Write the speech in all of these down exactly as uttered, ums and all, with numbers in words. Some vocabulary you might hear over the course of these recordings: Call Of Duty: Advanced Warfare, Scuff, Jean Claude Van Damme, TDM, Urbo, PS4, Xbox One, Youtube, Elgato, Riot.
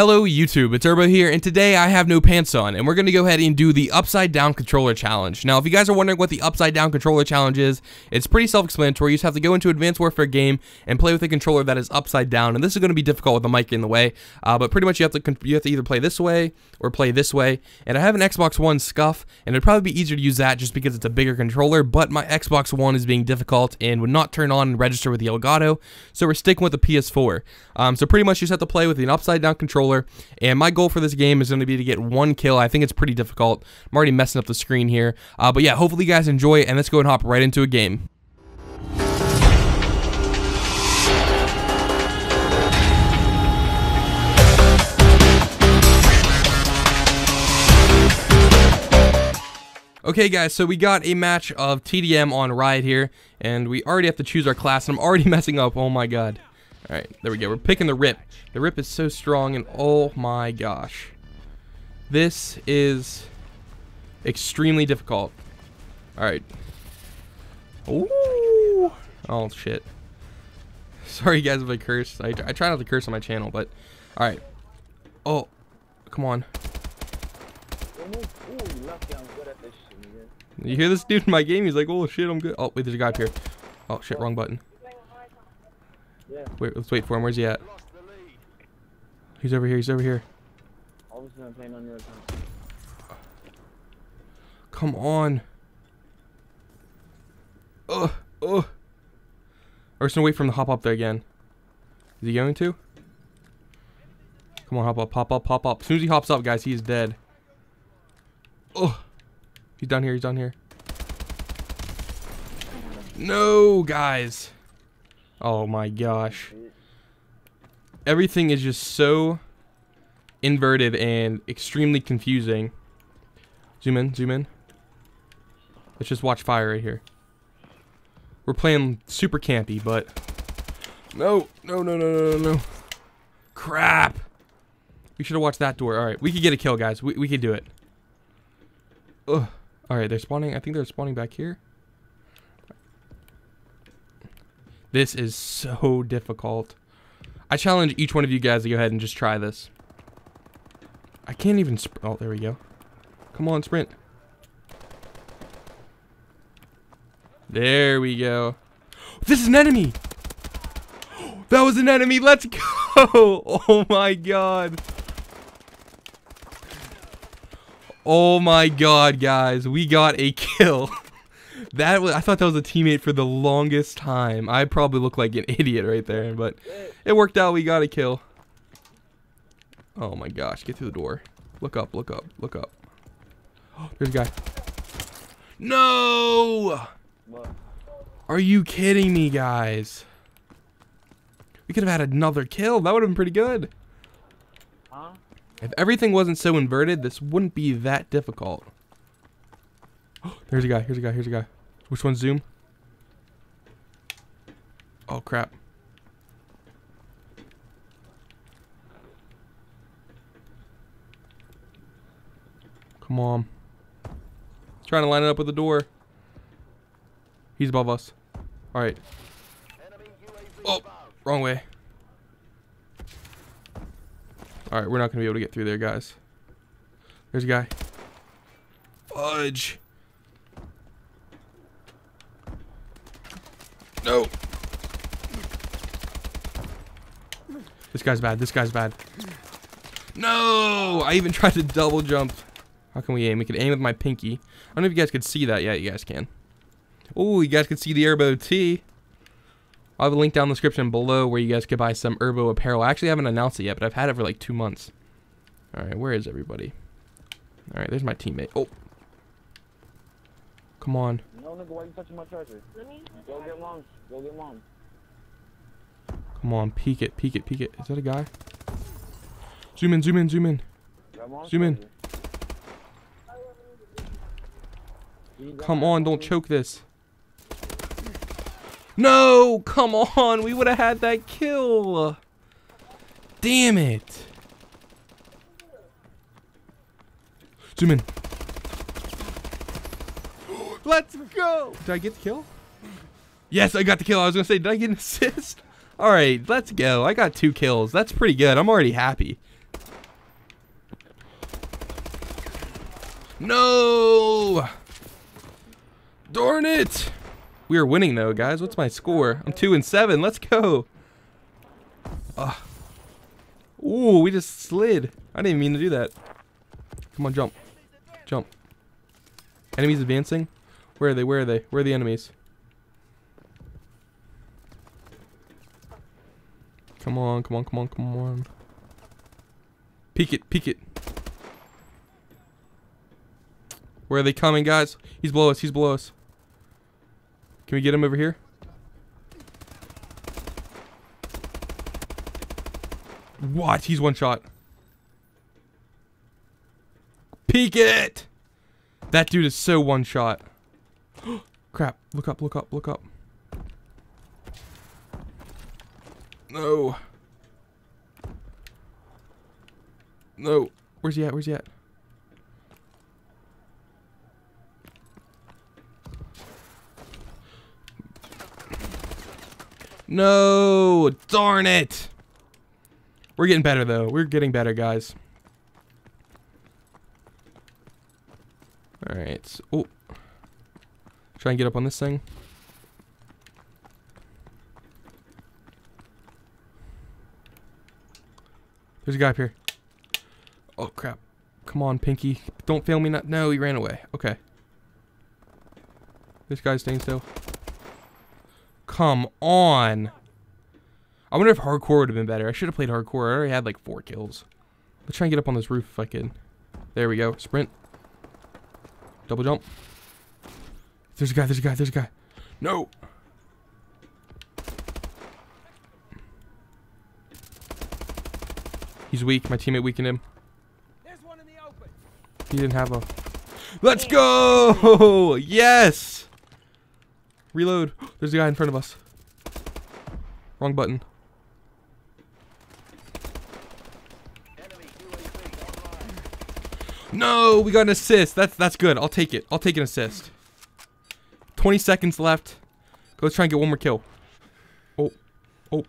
Hello YouTube, it's Urbo here, and today I have no pants on, and we're going to go ahead and do the upside down controller challenge. Now if you guys are wondering what the upside down controller challenge is, it's pretty self-explanatory. You just have to go into Advanced Warfare game and play with a controller that is upside down, and this is going to be difficult with the mic in the way, uh, but pretty much you have to you have to either play this way or play this way. And I have an Xbox One Scuff, and it'd probably be easier to use that just because it's a bigger controller, but my Xbox One is being difficult and would not turn on and register with the Elgato, so we're sticking with the P S four. Um, so pretty much you just have to play with an upside down controller. And my goal for this game is going to be to get one kill. I think it's pretty difficult. I'm already messing up the screen here. Uh, but yeah, hopefully you guys enjoy it, and let's go and hop right into a game. Okay guys, so we got a match of T D M on Riot here, and we already have to choose our class, and I'm already messing up. Oh my god. Alright, there we go. We're picking the rip. The rip is so strong, and oh my gosh. This is extremely difficult. Alright. Ooh. Oh, shit. Sorry guys if I curse. I, I try not to curse on my channel, but... Alright. Oh. Come on. You hear this dude in my game? He's like, oh shit, I'm good. Oh, wait, there's a guy up here. Oh shit, wrong button. Wait, let's wait for him. Where's he at? He's over here. He's over here. Come on. Ugh. Ugh. We're just gonna wait for him to hop up there again. Is he going to? Come on, hop up, hop up, hop up. As soon as he hops up, guys, he's dead. Ugh. He's down here. He's down here. No, guys. Oh my gosh. Everything is just so inverted and extremely confusing. Zoom in, zoom in. Let's just watch fire right here. We're playing super campy, but... No, no, no, no, no, no. Crap. We should have watched that door. Alright, we could get a kill, guys. We, we could do it. Ugh. Alright, they're spawning. I think they're spawning back here. This is so difficult. I challenge each one of you guys to go ahead and just try this. I can't even sprint. Oh, there we go. Come on, sprint. There we go. This is an enemy. That was an enemy. Let's go. Oh my god. Oh my god, guys. We got a kill. That was, I thought that was a teammate for the longest time. I probably look like an idiot right there, but it worked out. We got a kill. Oh my gosh, get through the door. Look up, look up, look up. Oh, there's a guy. No! Are you kidding me, guys? We could have had another kill. That would have been pretty good. If everything wasn't so inverted, this wouldn't be that difficult. Oh, there's a guy, here's a guy, here's a guy. Which one's zoom? Oh, crap. Come on. Trying to line it up with the door. He's above us. Alright. Oh, wrong way. Alright, we're not going to be able to get through there, guys. There's a guy. Fudge. No. This guy's bad. This guy's bad. No. I even tried to double jump. How can we aim? We can aim with my pinky. I don't know if you guys could see that. Yeah, you guys can. Oh, you guys can see the Urbo tee. I'll have a link down in the description below where you guys could buy some Urbo apparel. I actually haven't announced it yet, but I've had it for like two months. All right, where is everybody? All right, there's my teammate. Oh. Come on. No, nigga, why are you touching my treasure? Go get mom. Go get mom. Come on, peek it, peek it, peek it. Is that a guy? Zoom in, zoom in, zoom in. Zoom in. Come on, don't choke this. No, come on. We would have had that kill. Damn it. Zoom in. Let's go! Did I get the kill? Yes, I got the kill. I was going to say, did I get an assist? Alright, let's go. I got two kills. That's pretty good. I'm already happy. No! Darn it! We are winning though, guys. What's my score? I'm two and seven. Let's go. Uh. Ooh, we just slid. I didn't mean to do that. Come on, jump. Jump. Enemies advancing. Where are they? Where are they? Where are the enemies? Come on, come on, come on, come on. Peek it, peek it. Where are they coming, guys? He's below us, he's below us. Can we get him over here? What? He's one shot. Peek it! That dude is so one shot. Crap, look up, look up, look up. No. No. Where's he at? Where's he at? No. Darn it. We're getting better, though. We're getting better, guys. All right. So, oh. Try and get up on this thing. There's a guy up here. Oh, crap. Come on, Pinky. Don't fail me. Not. No, he ran away. Okay. This guy's staying still. Come on. I wonder if hardcore would have been better. I should have played hardcore. I already had like four kills. Let's try and get up on this roof if I can. There we go. Sprint. Double jump. There's a guy. There's a guy. There's a guy. No. He's weak. My teammate weakened him. There's one in the open. He didn't have a... Let's go! Yes! Reload. There's a guy in front of us. Wrong button. No! We got an assist. That's, that's good. I'll take it. I'll take an assist. twenty seconds left. Go, let's try and get one more kill. Oh. Oh.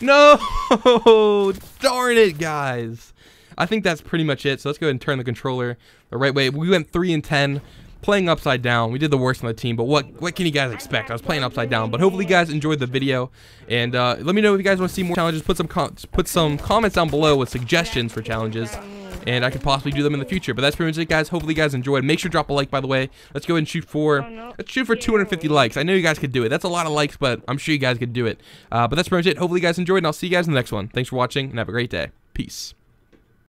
No! Darn it, guys. I think that's pretty much it. So let's go ahead and turn the controller the right way. We went three and ten, playing upside down. We did the worst on the team, but what what can you guys expect? I was playing upside down, but hopefully you guys enjoyed the video. And uh, let me know if you guys want to see more challenges. Put some com put some comments down below with suggestions for challenges, and I could possibly do them in the future. But that's pretty much it, guys. Hopefully you guys enjoyed. Make sure to drop a like, by the way. Let's go ahead and shoot for let's shoot for two hundred fifty likes. I know you guys could do it. That's a lot of likes, but I'm sure you guys could do it. Uh, but that's pretty much it. Hopefully you guys enjoyed, and I'll see you guys in the next one. Thanks for watching, and have a great day. Peace.